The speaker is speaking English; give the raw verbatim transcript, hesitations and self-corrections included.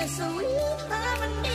là số phận.